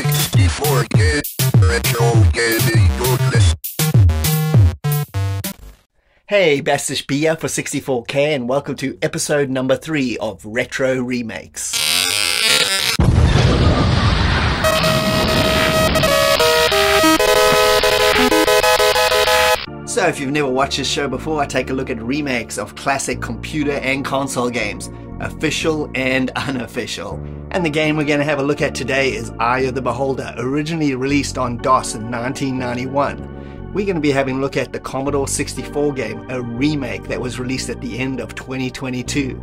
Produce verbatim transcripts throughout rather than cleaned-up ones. sixty-four K Retro Gaming World. Hey, BastichB here for sixty-four K and welcome to episode number three of Retro Remakes. So if you've never watched this show before, I take a look at remakes of classic computer and console games, official and unofficial. And the game we're going to have a look at today is Eye of the Beholder, originally released on DOS in nineteen ninety-one. We're going to be having a look at the Commodore sixty-four game, a remake that was released at the end of twenty twenty-two.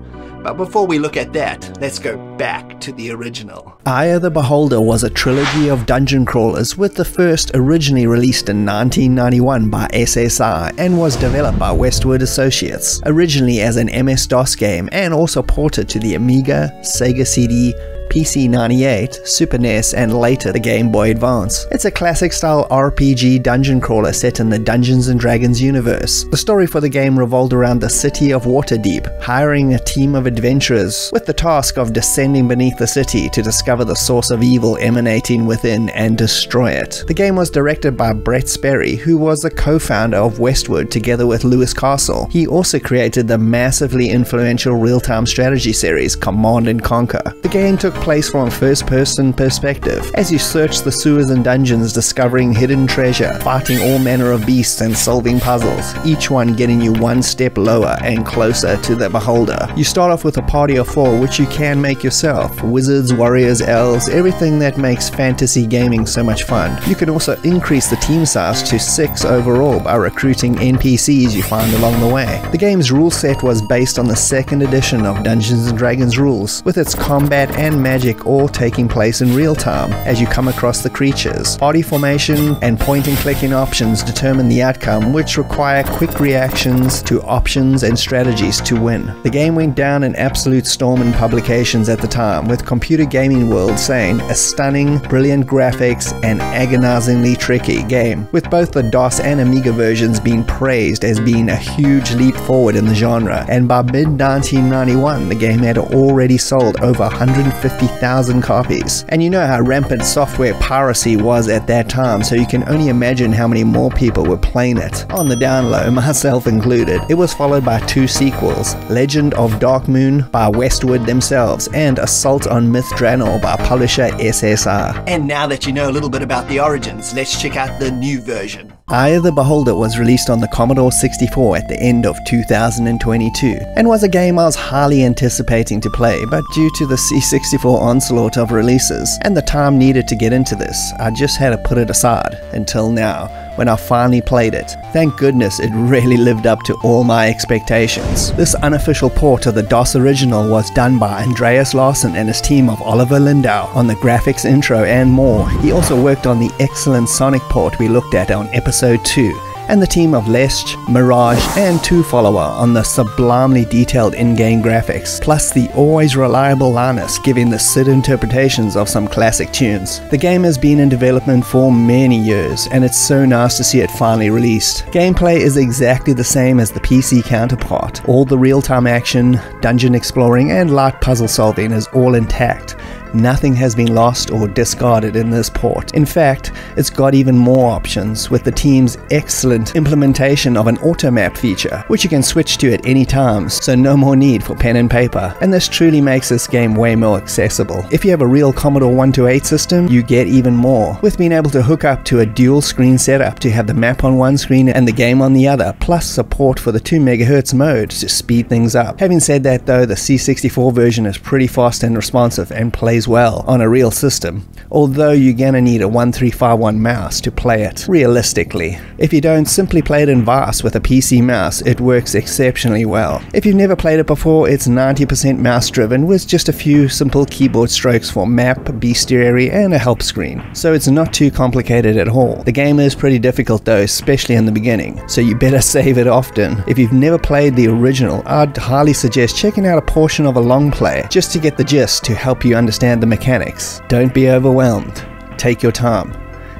But before we look at that, let's go back to the original. Eye of the Beholder was a trilogy of dungeon crawlers, with the first originally released in nineteen ninety-one by S S I and was developed by Westwood Associates, originally as an M S DOS game and also ported to the Amiga, Sega C D, P C ninety-eight, Super N E S and later the Game Boy Advance. It's a classic style R P G dungeon crawler set in the Dungeons and Dragons universe. The story for the game revolved around the city of Waterdeep, hiring a team of adventurers with the task of descending beneath the city to discover the source of evil emanating within and destroy it. The game was directed by Brett Sperry, who was the co-founder of Westwood together with Lewis Castle. He also created the massively influential real-time strategy series Command and Conquer. The game took place from a first-person perspective as you search the sewers and dungeons, discovering hidden treasure, fighting all manner of beasts and solving puzzles, each one getting you one step lower and closer to the beholder. You start off with a party of four, which you can make yourself: wizards, warriors, elves, everything that makes fantasy gaming so much fun. You can also increase the team size to six overall by recruiting N P Cs you find along the way. The game's rule set was based on the second edition of Dungeons and Dragons rules, with its combat and magic Magic all taking place in real time as you come across the creatures. Party formation and point and clicking options determine the outcome, which require quick reactions to options and strategies to win. The game went down an absolute storm in publications at the time, with Computer Gaming World saying a stunning, brilliant graphics and agonizingly tricky game, with both the DOS and Amiga versions being praised as being a huge leap forward in the genre. And by mid nineteen ninety-one, the game had already sold over one hundred fifty thousand copies. And you know how rampant software piracy was at that time, so you can only imagine how many more people were playing it on the down low, myself included. It was followed by two sequels: Legend of Dark Moon by Westwood themselves and Assault on Myth Dranor by publisher S S I. And now that you know a little bit about the origins, let's check out the new version. Eye of the Beholder was released on the Commodore sixty-four at the end of two thousand twenty-two and was a game I was highly anticipating to play, but due to the C sixty-four onslaught of releases and the time needed to get into this, I just had to put it aside until now, when I finally played it. Thank goodness it really lived up to all my expectations. This unofficial port of the DOS original was done by Andreas Larson and his team of Oliver Lindau on the graphics, intro and more. He also worked on the excellent Sonic port we looked at on episode two, and the team of Lesch, Mirage and Two Follower on the sublimely detailed in-game graphics, plus the always reliable Lannis giving the S I D interpretations of some classic tunes. The game has been in development for many years and it's so nice to see it finally released. Gameplay is exactly the same as the P C counterpart. All the real-time action, dungeon exploring and light puzzle solving is all intact. Nothing has been lost or discarded in this port. In fact, it's got even more options with the team's excellent implementation of an auto map feature, which you can switch to at any time, so no more need for pen and paper. And this truly makes this game way more accessible. If you have a real Commodore one twenty-eight system, you get even more, with being able to hook up to a dual screen setup to have the map on one screen and the game on the other, plus support for the two megahertz mode to speed things up. Having said that though, the C sixty-four version is pretty fast and responsive and plays well on a real system, although you're gonna need a one three five one mouse to play it realistically. If you don't, simply play it in V A S with a P C mouse. It works exceptionally well. If you've never played it before, it's ninety percent mouse driven with just a few simple keyboard strokes for map, bestiary and a help screen, so it's not too complicated at all. The game is pretty difficult though, especially in the beginning, so you better save it often. If you've never played the original, I'd highly suggest checking out a portion of a long play just to get the gist to help you understand the mechanics. Don't be overwhelmed. Take your time.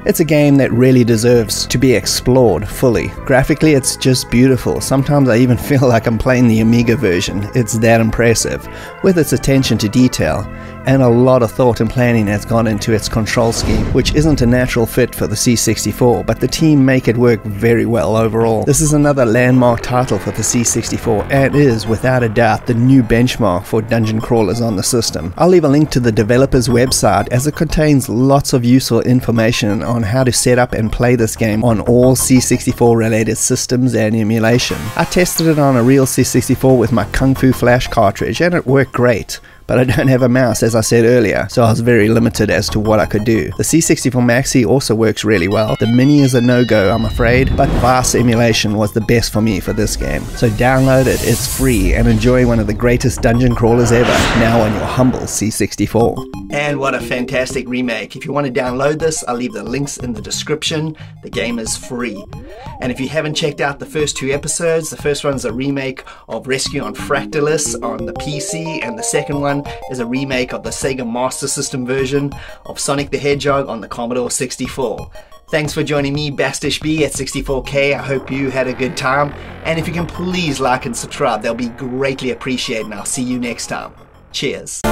It's a game that really deserves to be explored fully. Graphically, it's just beautiful. Sometimes I even feel like I'm playing the Amiga version. It's that impressive, with its attention to detail and a lot of thought and planning has gone into its control scheme, which isn't a natural fit for the C sixty-four, but the team make it work very well overall. This is another landmark title for the C sixty-four and is, without a doubt, the new benchmark for dungeon crawlers on the system. I'll leave a link to the developer's website as it contains lots of useful information on how to set up and play this game on all C sixty-four related systems and emulation. I tested it on a real C sixty-four with my Kung Fu Flash cartridge and it worked great. But I don't have a mouse, as I said earlier, so I was very limited as to what I could do. The C sixty-four Maxi also works really well. The Mini is a no-go, I'm afraid, but V A S emulation was the best for me for this game. So download it, it's free, and enjoy one of the greatest dungeon crawlers ever, now on your humble C sixty-four. And what a fantastic remake. If you want to download this, I'll leave the links in the description. The game is free. And if you haven't checked out the first two episodes, the first one's a remake of Rescue on Fractalus on the P C, and the second one is a remake of the Sega Master System version of Sonic the Hedgehog on the Commodore sixty-four. Thanks for joining me, BastichB at sixty-four K. I hope you had a good time, and if you can please like and subscribe, they'll be greatly appreciated, and I'll see you next time. Cheers.